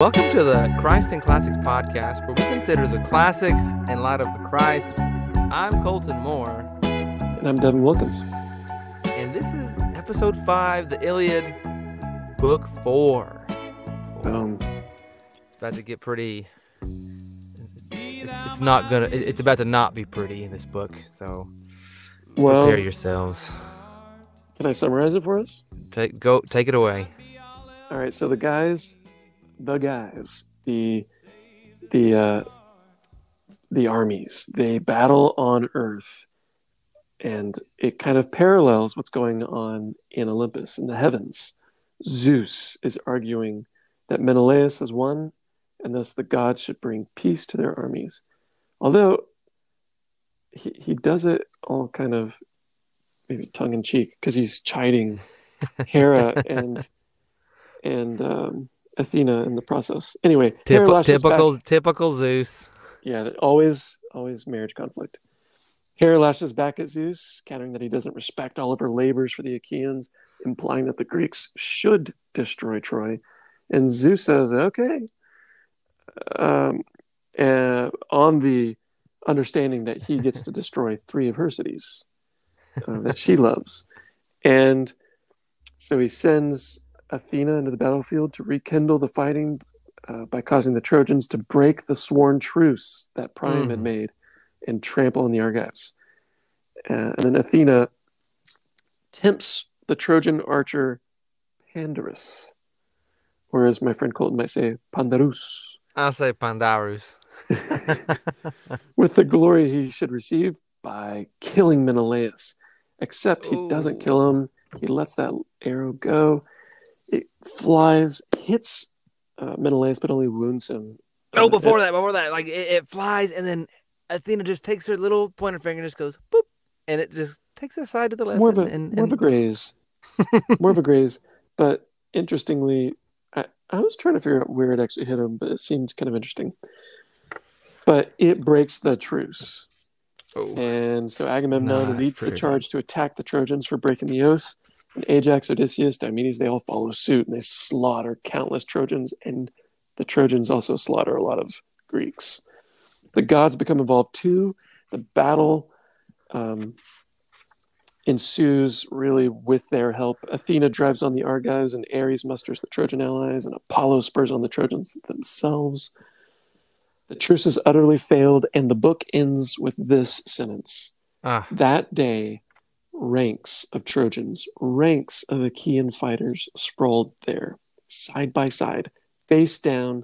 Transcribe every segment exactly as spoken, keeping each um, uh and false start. Welcome to the Christ and Classics podcast, where we consider the classics in light of the Christ. I'm Colton Moore. And I'm Devin Wilkins. And this is episode five, the Iliad, book four. four. Um, it's about to get pretty... It's, it's, it's not gonna... It's about to not be pretty in this book, so well, prepare yourselves. Can I summarize it for us? Take, go, take it away. All right, so the guys... The guys, the the uh, the armies, they battle on Earth, and it kind of parallels what's going on in Olympus, in the heavens. Zeus is arguing that Menelaus has won, and thus the gods should bring peace to their armies. Although he he does it all kind of maybe tongue in cheek, because he's chiding Hera and and. Um, Athena in the process. Anyway, Typ- typical back. typical Zeus. Yeah, always always marriage conflict. Hera lashes back at Zeus, countering that he doesn't respect all of her labors for the Achaeans, implying that the Greeks should destroy Troy. And Zeus says, okay, um, uh, on the understanding that he gets to destroy three of her cities uh, that she loves. And so he sends Athena into the battlefield to rekindle the fighting uh, by causing the Trojans to break the sworn truce that Priam mm. had made and trample on the Argives. Uh, and then Athena tempts the Trojan archer Pandarus, or as my friend Colton might say, Pandarus. I'll say Pandarus. With the glory he should receive by killing Menelaus. Except he Ooh. doesn't kill him. He lets that arrow go. It flies, hits uh, Menelaus, but only wounds him. Uh, oh, before it, that, before that, like it, it flies, and then Athena just takes her little pointer finger and just goes boop, and it just takes a side to the left. More of a, and, and, more and... Of a graze. more of a graze. But interestingly, I, I was trying to figure out where it actually hit him, but it seemed kind of interesting. But it breaks the truce. Oh. And so Agamemnon Not leads true. the charge to attack the Trojans for breaking the oath. And Ajax, Odysseus, Diomedes, they all follow suit, and they slaughter countless Trojans, and the Trojans also slaughter a lot of Greeks. The gods become involved too. The battle um, ensues really with their help. Athena drives on the Argives, and Ares musters the Trojan allies, and Apollo spurs on the Trojans themselves. The truces utterly failed, and the book ends with this sentence. Ah. That day... ranks of Trojans, ranks of Achaean fighters sprawled there, side by side, face down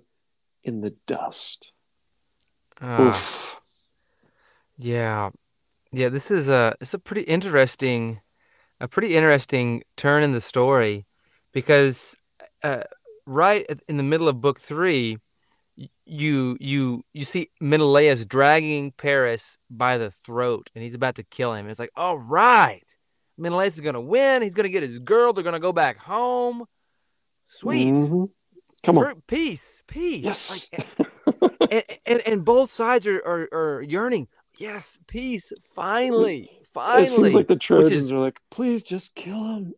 in the dust. Uh, Oof. Yeah. Yeah, this is a it's a pretty interesting a pretty interesting turn in the story, because uh, right in the middle of book three, you you you see Menelaus dragging Paris by the throat, and he's about to kill him. It's like, all right, Menelaus is gonna win. He's gonna get his girl. They're gonna go back home. Sweet, mm-hmm. come Fruit, on, peace, peace. Yes, like, and, and and both sides are, are are yearning. Yes, peace. Finally, finally. It seems like the Trojans is, are like, please just kill him.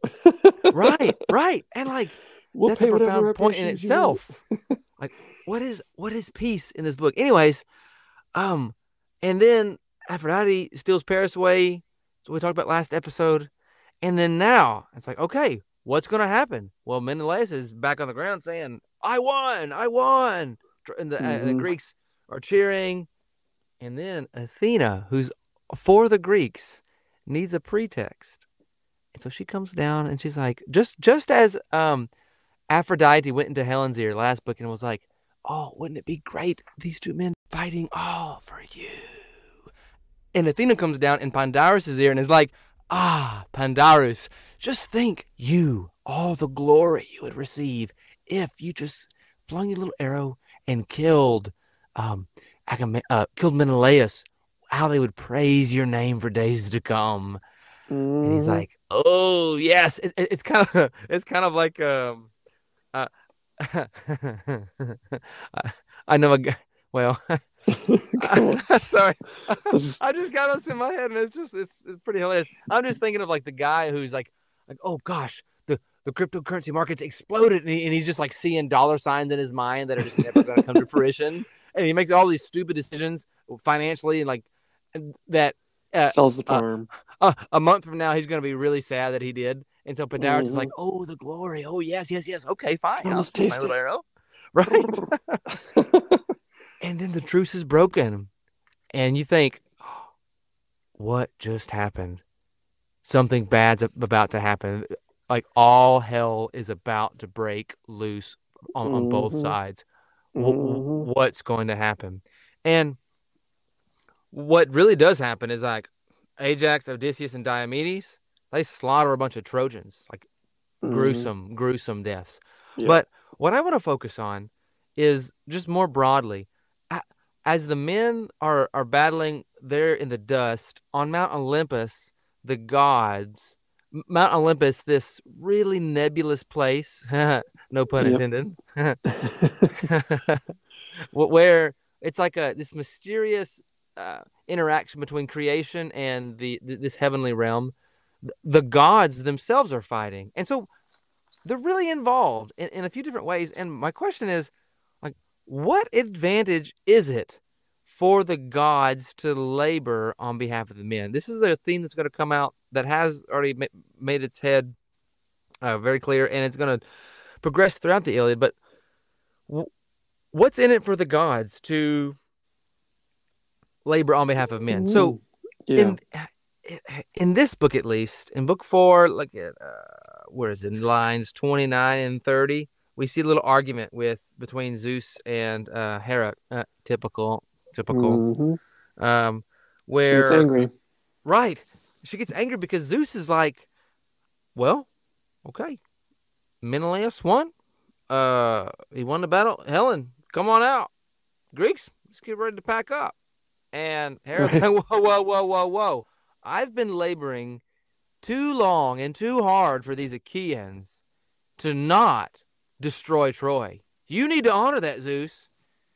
right, right, and like. We'll That's a profound point in itself. Like, what is what is peace in this book? Anyways, um, and then Aphrodite steals Paris away. So we talked about last episode, and then now it's like, okay, what's going to happen? Well, Menelaus is back on the ground saying, "I won, I won," and the, mm-hmm. uh, the Greeks are cheering. And then Athena, who's for the Greeks, needs a pretext, and so she comes down and she's like, just just as um. Aphrodite went into Helen's ear last book and was like, oh, wouldn't it be great? These two men fighting all for you. And Athena comes down in Pandarus' ear and is like, ah, Pandarus, just think you, all the glory you would receive if you just flung your little arrow and killed um, Agam- uh, killed Menelaus, how they would praise your name for days to come. Mm. And he's like, oh, yes. It, it, it's kind of it's kind of like... Um, Uh, I know a guy. Well, I, sorry, I just got this in my head, and it's just it's, it's pretty hilarious. I'm just thinking of like the guy who's like, like oh gosh, the the cryptocurrency markets exploded, and, he, and he's just like seeing dollar signs in his mind that are just never going to come to fruition. And he makes all these stupid decisions financially, and like that uh, sells the farm. Uh, uh, a month from now, he's going to be really sad that he did. And so Pandarus is like, "Oh, the glory! Oh, yes, yes, yes. Okay, fine. I'll taste my little arrow." Right. And then the truce is broken, and you think, oh, "What just happened? Something bad's about to happen. Like all hell is about to break loose on, on both sides. Mm-hmm. What's going to happen?" And what really does happen is like Ajax, Odysseus, and Diomedes, they slaughter a bunch of Trojans, like mm-hmm. gruesome, gruesome deaths. Yeah. But what I want to focus on is just more broadly, as the men are, are battling there in the dust on Mount Olympus, the gods, Mount Olympus, this really nebulous place, no pun intended, where it's like a this mysterious uh, interaction between creation and the th- this heavenly realm. The gods themselves are fighting, and so they're really involved in, in a few different ways. And my question is, like, what advantage is it for the gods to labor on behalf of the men? This is a theme that's going to come out that has already ma- made its head uh, very clear, and it's going to progress throughout the Iliad. But w- what's in it for the gods to labor on behalf of men? So yeah. in in this book, at least, in book four, like at, uh, where is it, in lines twenty-nine and thirty, we see a little argument with between Zeus and uh, Hera, uh, typical. Typical, mm-hmm. um, where she gets angry. Right, she gets angry because Zeus is like, "Well, okay, Menelaus won. Uh, he won the battle. Helen, come on out. Greeks, let's get ready to pack up." And Hera's right. like, "Whoa, whoa, whoa, whoa, whoa! I've been laboring too long and too hard for these Achaeans to not destroy Troy. You need to honor that, Zeus."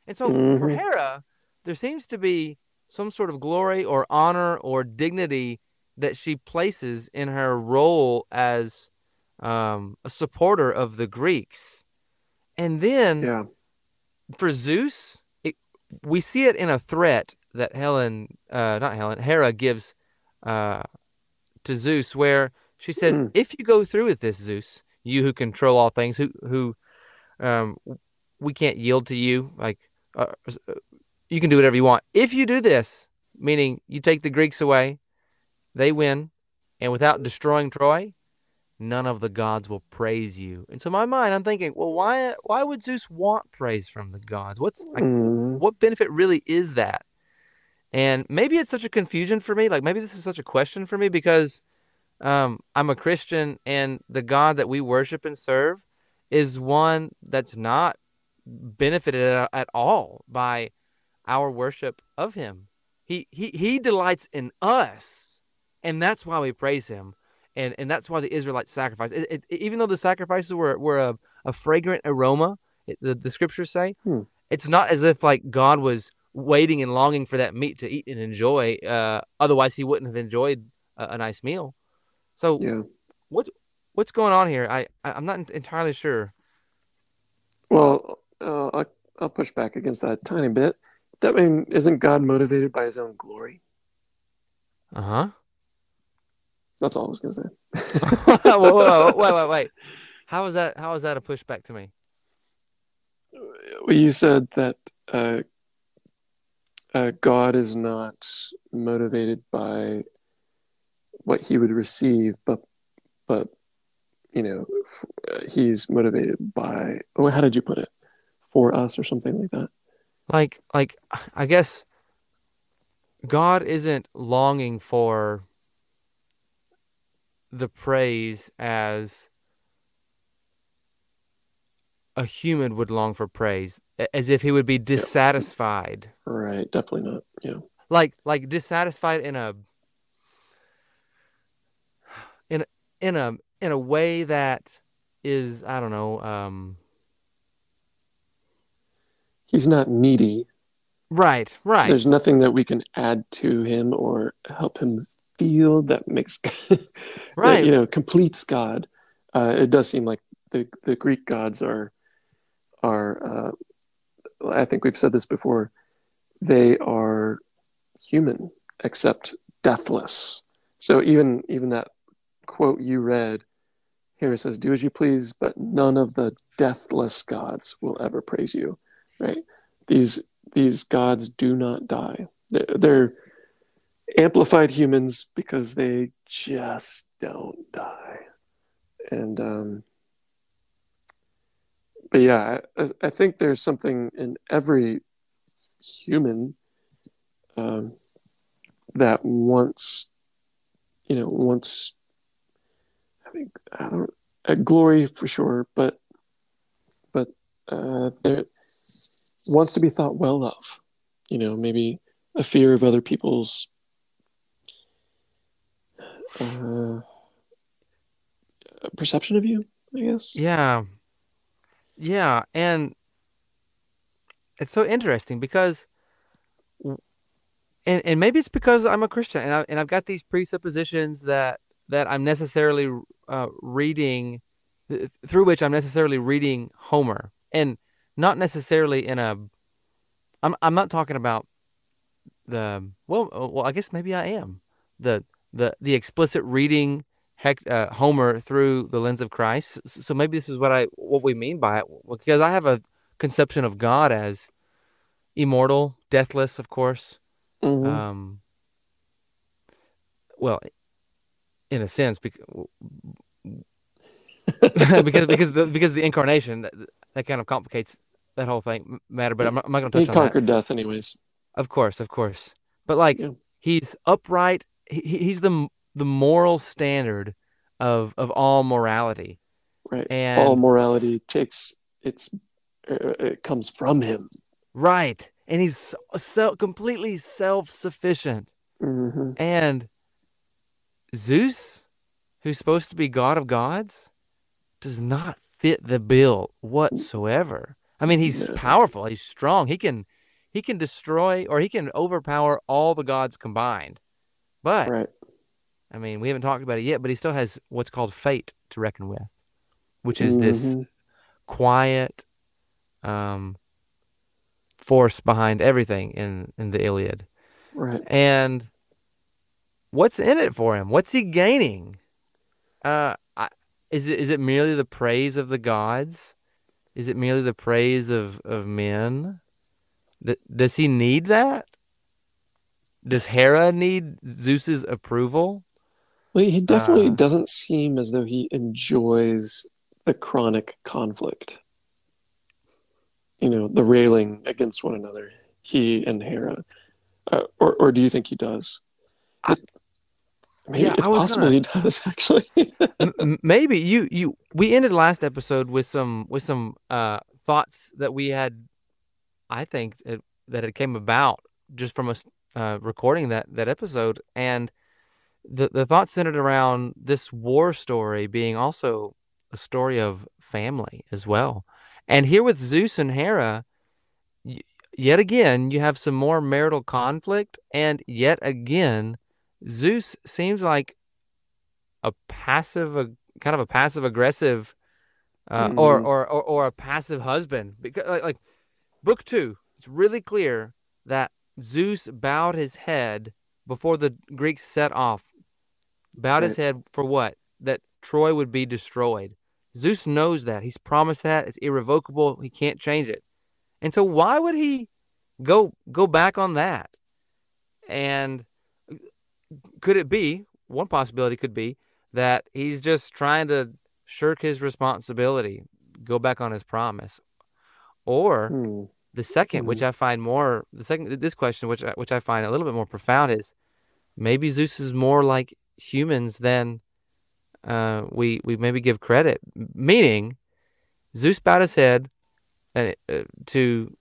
And so mm-hmm. for Hera, there seems to be some sort of glory or honor or dignity that she places in her role as um, a supporter of the Greeks. And then yeah. for Zeus, it, we see it in a threat that Helen, uh, not Helen, Hera gives uh, to Zeus, where she says, mm. if you go through with this, Zeus, you who control all things, who, who um, we can't yield to you, like, uh, you can do whatever you want. If you do this, meaning you take the Greeks away, they win, and without destroying Troy, none of the gods will praise you. And so in my mind, I'm thinking, well, why why would Zeus want praise from the gods? What's like, mm. what benefit really is that? And maybe it's such a confusion for me. Like maybe this is such a question for me because um, I'm a Christian, and the God that we worship and serve is one that's not benefited at all by our worship of him. He he he delights in us, and that's why we praise him, and and that's why the Israelites sacrificed. It, it, even though the sacrifices were were a, a fragrant aroma, it, the, the scriptures say, hmm. it's not as if like God was waiting and longing for that meat to eat and enjoy. Uh, otherwise, he wouldn't have enjoyed a, a nice meal. So yeah. what what's going on here? I I'm not entirely sure. Well, uh, I, I'll push back against that a tiny bit. That mean, isn't God motivated by his own glory? Uh-huh. That's all I was going to say. whoa, whoa, whoa, wait, wait, wait. How is that, how is that a pushback to me? Well, you said that uh, uh, God is not motivated by what he would receive, but, but you know, f- uh, he's motivated by, oh, how did you put it? For us or something like that. Like, like, I guess God isn't longing for the praise as a human would long for praise, as if he would be dissatisfied. Yep. Right, definitely not. Yeah, like, like dissatisfied in a in in a in a way that is, I don't know. Um, He's not needy. Right, right. There's nothing that we can add to him or help him feel that makes, right. that, you know, completes God. uh, it does seem like the the Greek gods are are uh, I think we've said this before, they are human except deathless. So even even that quote you read here, it says, "Do as you please, but none of the deathless gods will ever praise you." Right? These these gods do not die. They're, they're amplified humans because they just don't die. And um, but yeah, I, I think there's something in every human um, that wants, you know, wants. I think I don't uh, glory for sure, but but uh, there wants to be thought well of, you know, maybe a fear of other people's uh, perception of you, I guess. Yeah, yeah, and it's so interesting because, and and maybe it's because I'm a Christian and I, and I've got these presuppositions that. that I'm necessarily uh, reading, th- through which I'm necessarily reading Homer, and not necessarily in a, I'm I'm not talking about the, well, well I guess maybe I am, the the, the explicit reading Hec- uh, Homer through the lens of Christ, so maybe this is what I what we mean by it, because I have a conception of God as immortal, deathless, of course, mm-hmm. um, well, in a sense, because because because the, because the incarnation that, that kind of complicates that whole thing matter. But I'm not, I'm not going to touch he on that. He conquered death, anyways. Of course, of course. But like yeah. he's upright. He, he's the the moral standard of of all morality. Right. And all morality s- takes its. Uh, it comes from him. Right, and he's so, so completely self-sufficient, mm-hmm. and. Zeus, who's supposed to be God of gods, does not fit the bill whatsoever. I mean, he's yeah. powerful. He's strong. He can, he can destroy or he can overpower all the gods combined. But, right. I mean, we haven't talked about it yet, but he still has what's called fate to reckon with, which is mm-hmm. this quiet um, force behind everything in, in the Iliad. Right. And... what's in it for him? What's he gaining? Uh, I, is it is it merely the praise of the gods? Is it merely the praise of, of men? Th- does he need that? Does Hera need Zeus's approval? Well, he definitely uh, doesn't seem as though he enjoys the chronic conflict. You know, the railing against one another, he and Hera. Uh, or, or do you think he does? I, Maybe yeah, it's possible gonna, he does actually. m- maybe you you we ended last episode with some with some uh, thoughts that we had, I think it, that it came about just from us uh, recording that that episode, and the the thoughts centered around this war story being also a story of family as well. And here with Zeus and Hera, y- yet again you have some more marital conflict, and yet again. Zeus seems like a passive, a, kind of a passive-aggressive, uh, mm-hmm. or, or or or a passive husband. Because like, like book two, it's really clear that Zeus bowed his head before the Greeks set off. Bowed right. his head for what? That Troy would be destroyed. Zeus knows that. He's promised that. It's irrevocable. He can't change it. And so why would he go go back on that? And could it be, one possibility could be, that he's just trying to shirk his responsibility, go back on his promise? Or mm. the second, mm. which I find more, the second, this question, which I, which I find a little bit more profound, is maybe Zeus is more like humans than uh, we we maybe give credit. Meaning, Zeus bowed his head and, uh, to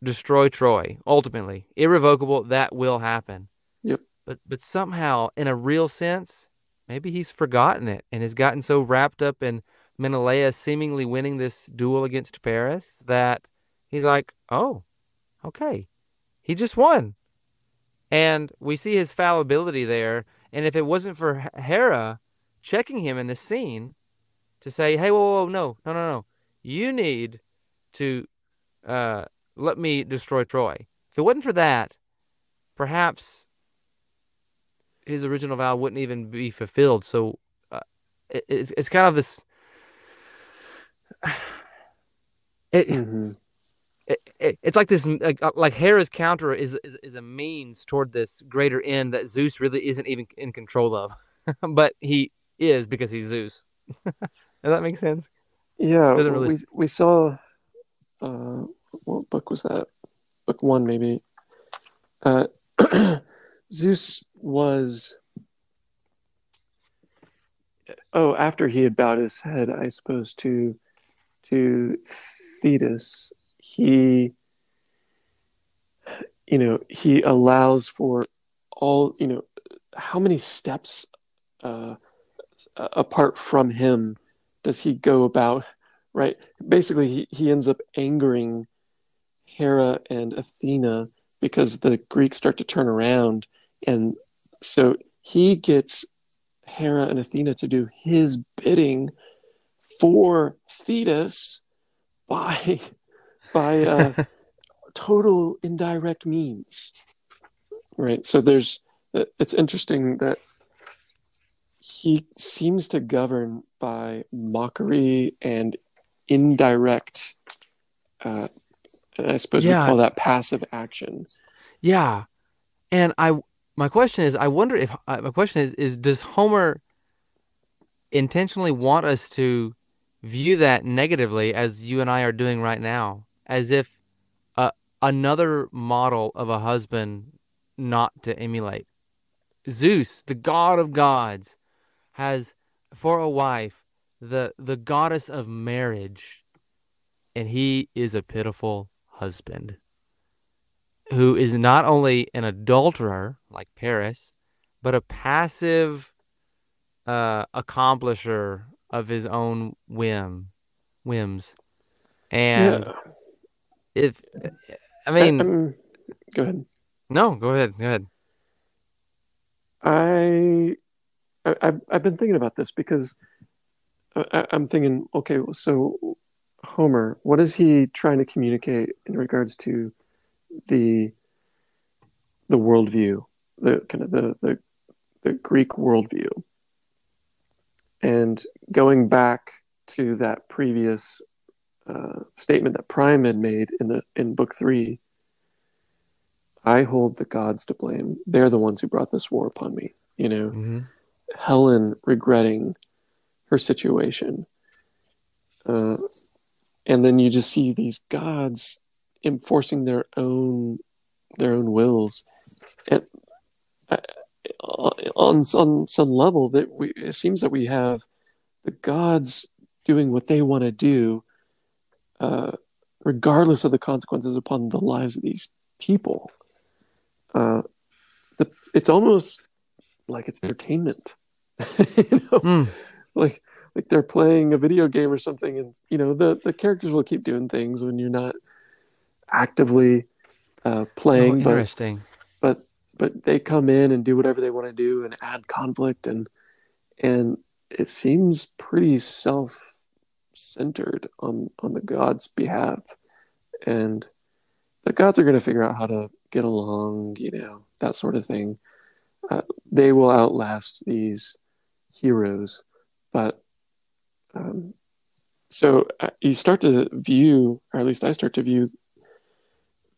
destroy Troy, ultimately. Irrevocable, that will happen. Yep. But but somehow, in a real sense, maybe he's forgotten it and has gotten so wrapped up in Menelaus seemingly winning this duel against Paris that he's like, oh, okay, he just won. And we see his fallibility there. And if it wasn't for Hera checking him in the scene, to say, hey, whoa, whoa, whoa, no, no, no, no. You need to uh, let me destroy Troy. If it wasn't for that, perhaps his original vow wouldn't even be fulfilled. So uh, it, it's, it's kind of this... It, mm-hmm. it, it it's like this, like, like Hera's counter is, is is a means toward this greater end that Zeus really isn't even in control of, but he is because he's Zeus. Does that make sense? Yeah, well, really... we we saw, uh, what book was that? Book one, maybe. Uh, Zeus was. Oh, after he had bowed his head, I suppose, to to Thetis, he, you know, he allows for all, you know, how many steps uh, apart from him does he go about, right? Basically, he, he ends up angering Hera and Athena because the Greeks start to turn around. And so he gets Hera and Athena to do his bidding for Thetis by by uh, total indirect means, right? So there's it's interesting that he seems to govern by mockery and indirect. Uh, and I suppose yeah. we call that passive action. Yeah, and I my question is, I wonder if uh, my question is is does Homer intentionally want us to view that negatively, as you and I are doing right now, as if uh, another model of a husband not to emulate? Zeus, the god of gods, has for a wife the the goddess of marriage, and he is a pitiful husband who is not only an adulterer like Paris, but a passive uh, accomplisher of his own whim, whims, and yeah. if I mean, um, go ahead. No, go ahead. Go ahead. I, I, I've been thinking about this because I, I'm thinking, okay, so Homer, what is he trying to communicate in regards to the the worldview, the kind of the the, the Greek worldview? And going back to that previous uh, statement that Priam had made in the in book three, I hold the gods to blame. They're the ones who brought this war upon me. You know, mm-hmm. Helen regretting her situation, uh, and then you just see these gods enforcing their own their own wills. And I, On, on some level, that we, it seems that we have the gods doing what they want to do, uh, regardless of the consequences upon the lives of these people. Uh, the, it's almost like it's entertainment, you know, mm. like like they're playing a video game or something, and you know the the characters will keep doing things when you're not actively uh, playing. Oh, interesting. But, But they come in and do whatever they want to do and add conflict, and and it seems pretty self-centered on, on the gods' behalf. And the gods are going to figure out how to get along, you know, that sort of thing. Uh, they will outlast these heroes. But um, so you start to view, or at least I start to view,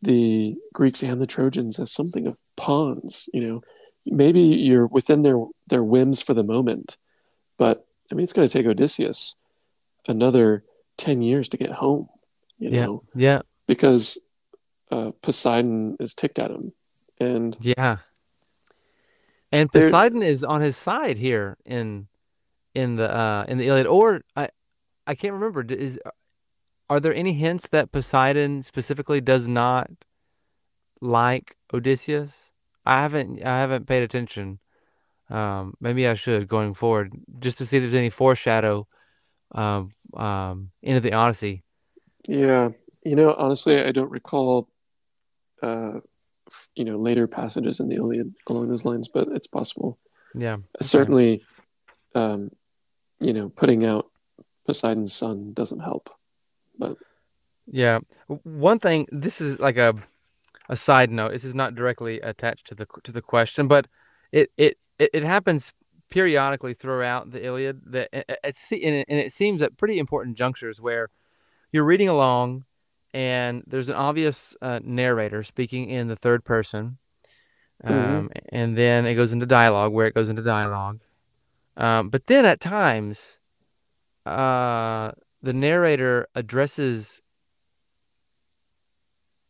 the Greeks and the Trojans as something of pawns. You know, maybe you're within their their whims for the moment, but I mean, it's going to take Odysseus another ten years to get home, you know? Yeah, yeah. Because uh, Poseidon is ticked at him. And yeah. And Poseidon is on his side here in in the uh, in the Iliad, or I I can't remember, is are there any hints that Poseidon specifically does not like Odysseus? I haven't I haven't paid attention. Um, maybe I should going forward, just to see if there's any foreshadow um, um, into the Odyssey. Yeah, you know, honestly, I don't recall. Uh, you know, later passages in the Iliad along those lines, but it's possible. Yeah, certainly. Um, you know, putting out Poseidon's son doesn't help. But yeah, one thing, this is like a a side note. This is not directly attached to the to the question, but it it it happens periodically throughout the Iliad. That it's and it seems at pretty important junctures where you're reading along, and there's an obvious uh, narrator speaking in the third person, um, mm-hmm. and then it goes into dialogue where it goes into dialogue. Um, but then at times, uh, the narrator addresses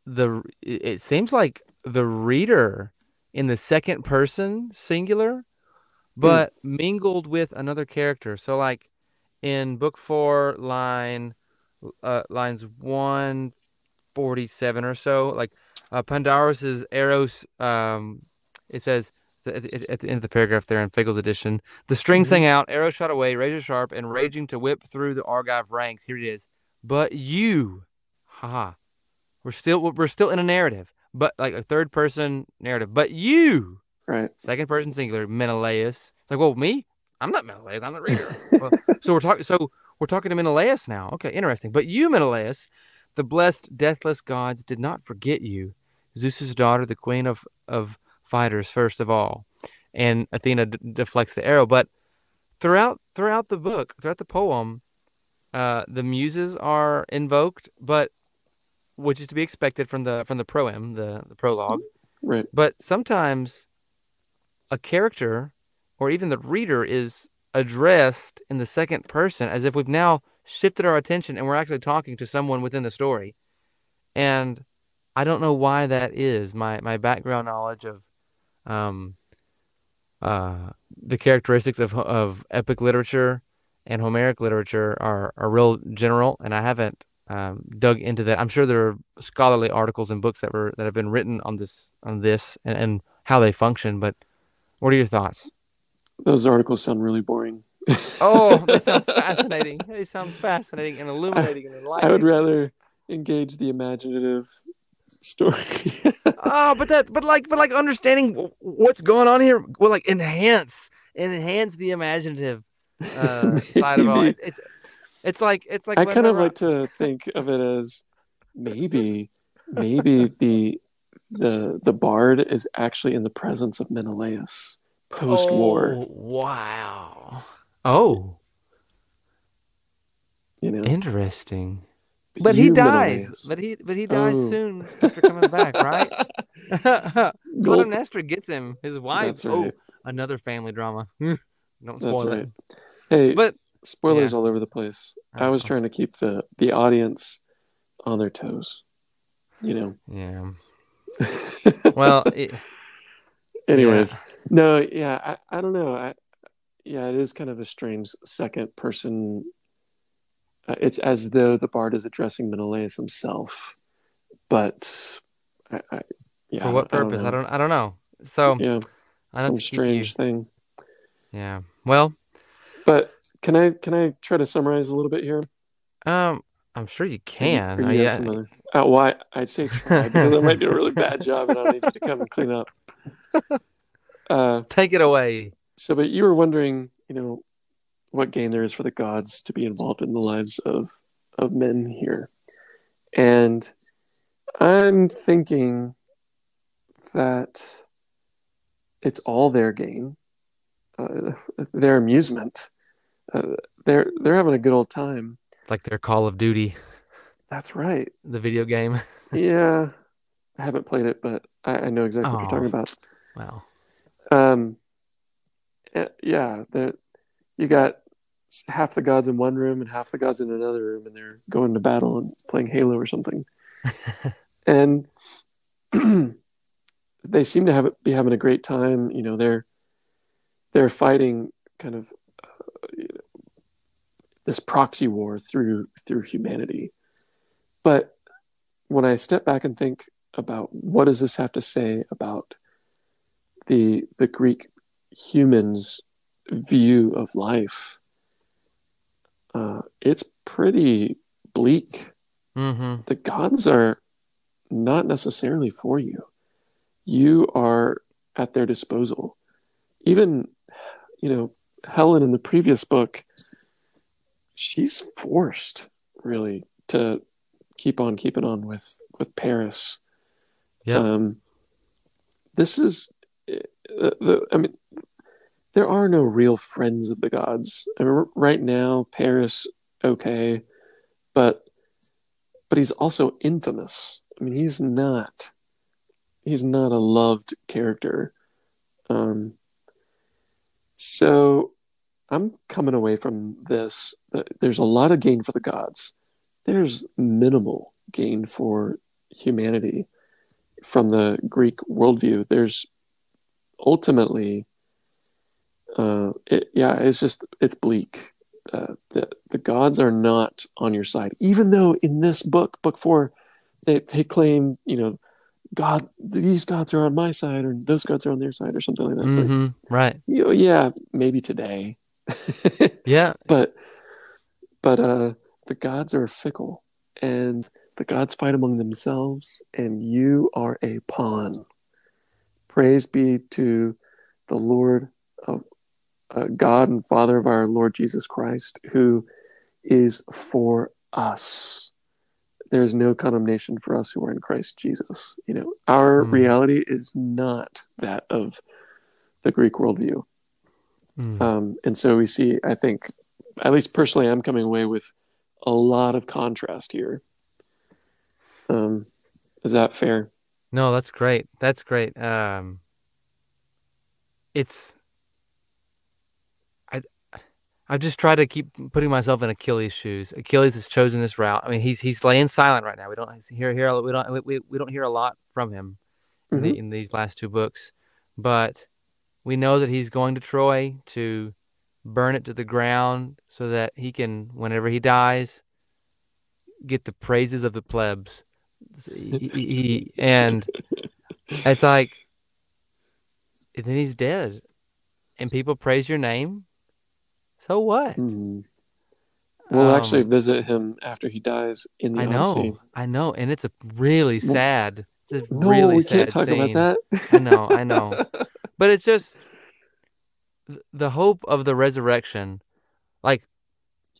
the, it seems like the reader in the second person singular, but mm. mingled with another character. So like in book four, line, uh, lines one forty-seven or so, like uh, Pandarus's Eros, um, it says, At the, at the end of the paragraph there in Figel's edition, the string sang out, arrow shot away, razor sharp, and raging to whip through the Argive ranks. Here it is. But you, haha, -ha, we're still we're still in a narrative, but like a third person narrative. But you, right? Second person singular, Menelaus. It's like, well, me? I'm not Menelaus. I'm the reader. well, so we're talking. So we're talking to Menelaus now. Okay, interesting. But you, Menelaus, the blessed, deathless gods did not forget you, Zeus's daughter, the queen of of fighters first of all, and Athena d deflects the arrow. But throughout throughout the book, throughout the poem, uh, the muses are invoked, but which is to be expected from the from the proem, the, the prologue. Right. But sometimes a character or even the reader is addressed in the second person, as if we've now shifted our attention and we're actually talking to someone within the story. And I don't know why that is. My my background knowledge of Um, uh, the characteristics of of epic literature and Homeric literature are are real general, and I haven't um, dug into that. I'm sure there are scholarly articles and books that were that have been written on this on this and, and how they function. But what are your thoughts? Those articles sound really boring. Oh, they sound fascinating. They sound fascinating and illuminating I, and enlightening. I would rather engage the imaginative story. oh, but that, but like, but like understanding what's going on here will like enhance, enhance the imaginative uh, side of all. It's, it's, it's like, it's like. I kind of like to think of it as maybe, maybe the the the bard is actually in the presence of Menelaus post-war. Oh, wow. Oh. You know. Interesting. But you he dies. Menelaus. But he but he dies oh. soon after coming back, right? Clytemnestra gets him. His wife. Right. Oh, another family drama. Don't spoil That's right. it. Hey, but spoilers yeah. all over the place. I was trying to keep the the audience on their toes. You know. Yeah. well. It, Anyways, yeah. no, yeah, I, I don't know. I yeah, it is kind of a strange second person. Uh, it's as though the bard is addressing Menelaus himself, but I, I, yeah, for what I, purpose? I don't, I don't. I don't know. So yeah, I some strange you... thing. Yeah. Well, but can I can I try to summarize a little bit here? Um, I'm sure you can. Or, or oh, yeah. Another... Oh, why well, I'd say try because that might do a really bad job, and I'll need you to come and clean up. Uh, Take it away. So, but you were wondering, you know, what gain there is for the gods to be involved in the lives of, of men here. And I'm thinking that it's all their gain, uh, their amusement. Uh, they're, they're having a good old time. It's like their Call of Duty. That's right. The video game. yeah. I haven't played it, but I, I know exactly oh, what you're talking about. Wow. Um, yeah. You got half the gods in one room and half the gods in another room, and they're going to battle and playing Halo or something. and they seem to have be having a great time. You know, they're they're fighting kind of uh, you know, this proxy war through through humanity. But when I step back and think about what does this have to say about the the Greek humans' view of life, uh, it's pretty bleak. Mm-hmm. The gods are not necessarily for you. You are at their disposal. Even, you know, Helen in the previous book, she's forced really to keep on keeping on with, with Paris. Yeah. Um, this is uh, the, I mean, there are no real friends of the gods. I mean, right now, Paris, okay, but but he's also infamous. I mean, he's not he's not a loved character. Um, so I'm coming away from this. There's a lot of gain for the gods. There's minimal gain for humanity from the Greek worldview. There's ultimately, uh, it, yeah, it's just, it's bleak. Uh, the, the gods are not on your side, even though in this book, book four, they, they claim, you know, God, these gods are on my side, or those gods are on their side, or something like that. Mm-hmm, but, right. You know, yeah. Maybe today. Yeah. But, but, uh, the gods are fickle, and the gods fight among themselves, and you are a pawn. Praise be to the Lord, of, uh, God and Father of our Lord Jesus Christ, who is for us. There's no condemnation for us who are in Christ Jesus. You know, our mm. reality is not that of the Greek worldview. Mm. Um, and so we see, I think, at least personally, I'm coming away with a lot of contrast here. Um, is that fair? No, that's great. That's great. Um, it's, I, I just try to keep putting myself in Achilles' shoes. Achilles has chosen this route. I mean, he's, he's laying silent right now. We don't hear, hear we don't, we, we don't hear a lot from him in, mm-hmm. the, in these last two books, but we know that he's going to Troy to burn it to the ground so that he can, whenever he dies, get the praises of the plebs. He, he, he, and it's like, and then he's dead, and people praise your name. So what? Mm-hmm. We'll um, actually visit him after he dies in the I know, Odyssey. I know, and it's a really sad. It's a no, really we sad can't talk scene. About that. I know, I know, but it's just the hope of the resurrection, like.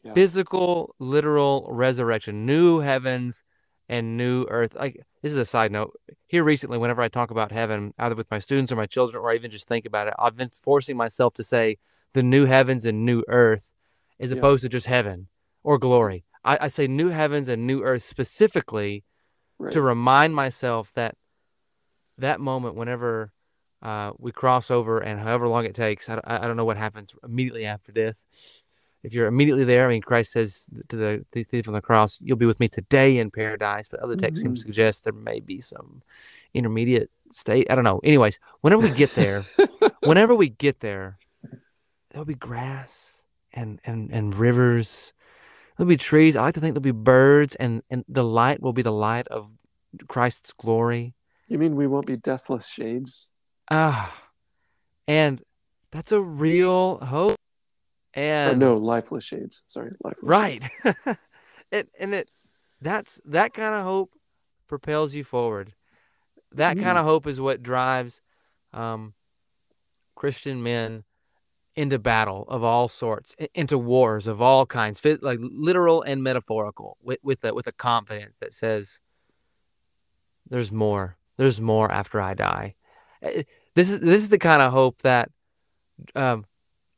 Yeah. Physical, literal resurrection, new heavens and new earth. Like, this is a side note. Here recently, whenever I talk about heaven, either with my students or my children, or I even just think about it, I've been forcing myself to say the new heavens and new earth as yeah. opposed to just heaven or glory. I, I say new heavens and new earth specifically right. to remind myself that that moment whenever uh, we cross over, and however long it takes, I, I don't know what happens immediately after death. If you're immediately there, I mean, Christ says to the, the thief on the cross, "You'll be with me today in paradise." But other texts mm-hmm. seem to suggest there may be some intermediate state. I don't know. Anyways, whenever we get there, whenever we get there, there'll be grass and and and rivers. There'll be trees. I like to think there'll be birds, and and the light will be the light of Christ's glory. You mean we won't be deathless shades? Ah, and that's a real hope. And oh, no, lifeless shades. Sorry, lifeless right. shades. Right. it, and it that's that kind of hope propels you forward. That mm. kind of hope is what drives um, Christian men into battle of all sorts, into wars of all kinds, like literal and metaphorical, with with a, with a confidence that says, "There's more. There's more after I die." This is this is the kind of hope that um,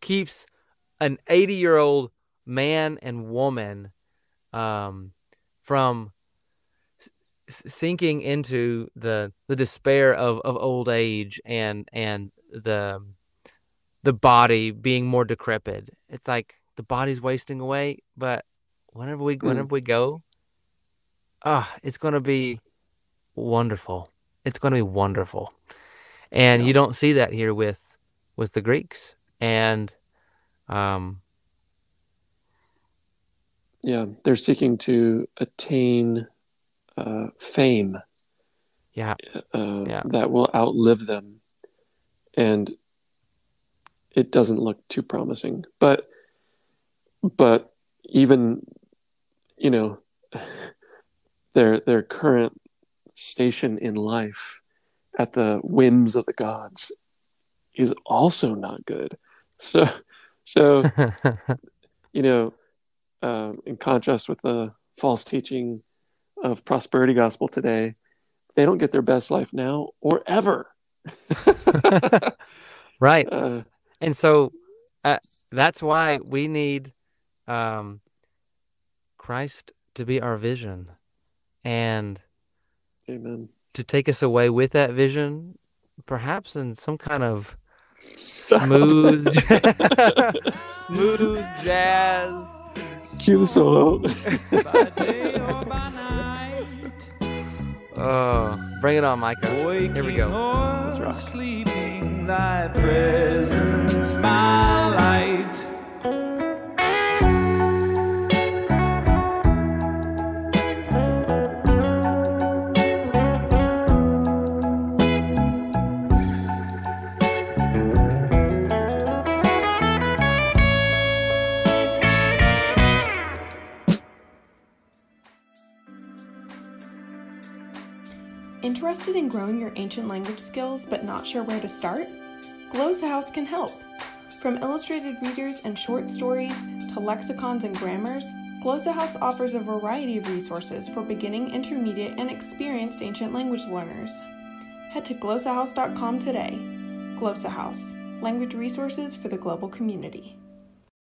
keeps an eighty-year-old man and woman um, from s sinking into the the despair of, of old age and and the the body being more decrepit. It's like the body's wasting away, but whenever we mm. whenever we go, ah, oh, it's gonna be wonderful. It's gonna be wonderful, and yeah. you don't see that here with with the Greeks and. Um, yeah, they're seeking to attain uh, fame. Yeah. Uh, yeah, that will outlive them, and it doesn't look too promising. But, but even, you know, their their current station in life, at the whims of the gods, is also not good. So. So, you know, uh, in contrast with the false teaching of prosperity gospel today, they don't get their best life now or ever. Right. Uh, and so uh, that's why we need um, Christ to be our vision and amen. To take us away with that vision, perhaps in some kind of smooth, smooth jazz. Cue the solo. By day or by night. Oh, bring it on, Micah. Waking here we go. Let's rock. Sleeping, thy presence, my light. Interested in growing your ancient language skills but not sure where to start? GlossaHouse can help. From illustrated readers and short stories to lexicons and grammars, GlossaHouse offers a variety of resources for beginning, intermediate, and experienced ancient language learners. Head to glossahouse dot com today. GlossaHouse, language resources for the global community.